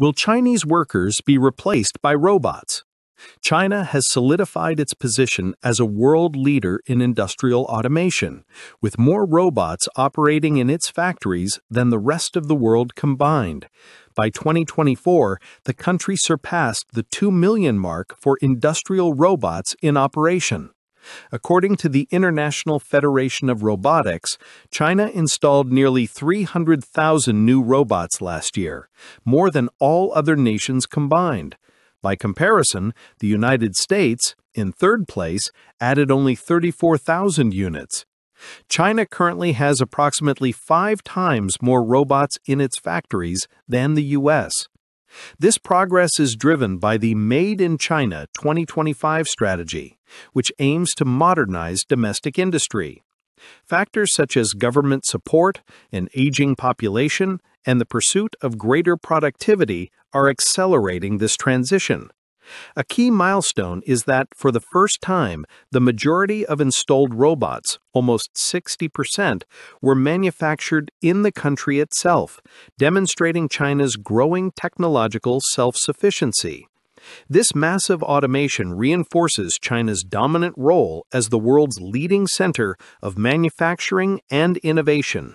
Will Chinese workers be replaced by robots? China has solidified its position as a world leader in industrial automation, with more robots operating in its factories than the rest of the world combined. By 2024, the country surpassed the 2 million mark for industrial robots in operation. According to the International Federation of Robotics, China installed nearly 300,000 new robots last year, more than all other nations combined. By comparison, the United States, in third place, added only 34,000 units. China currently has approximately 5 times more robots in its factories than the U.S. This progress is driven by the Made in China 2025 strategy, which aims to modernize domestic industry. Factors such as government support, an aging population, and the pursuit of greater productivity are accelerating this transition. A key milestone is that, for the first time, the majority of installed robots, almost 60%, were manufactured in the country itself, demonstrating China's growing technological self-sufficiency. This massive automation reinforces China's dominant role as the world's leading center of manufacturing and innovation.